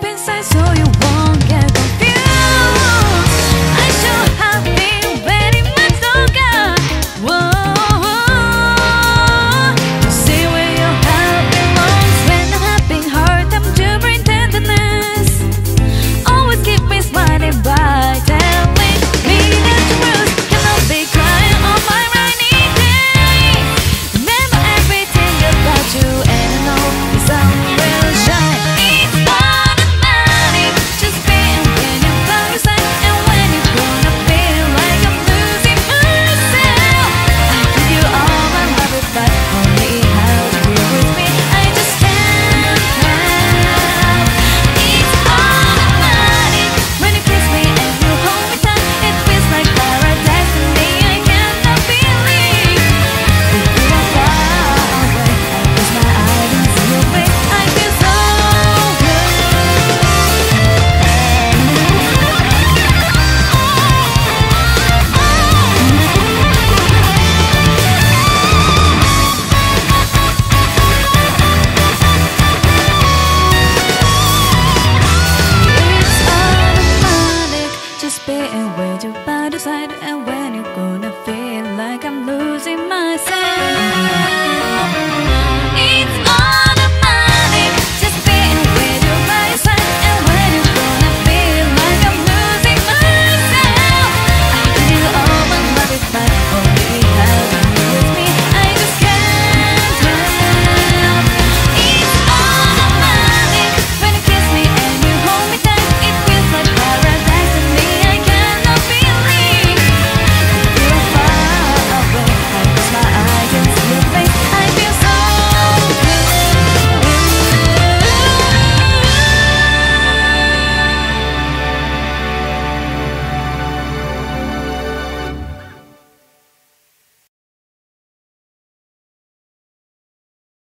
deep inside, so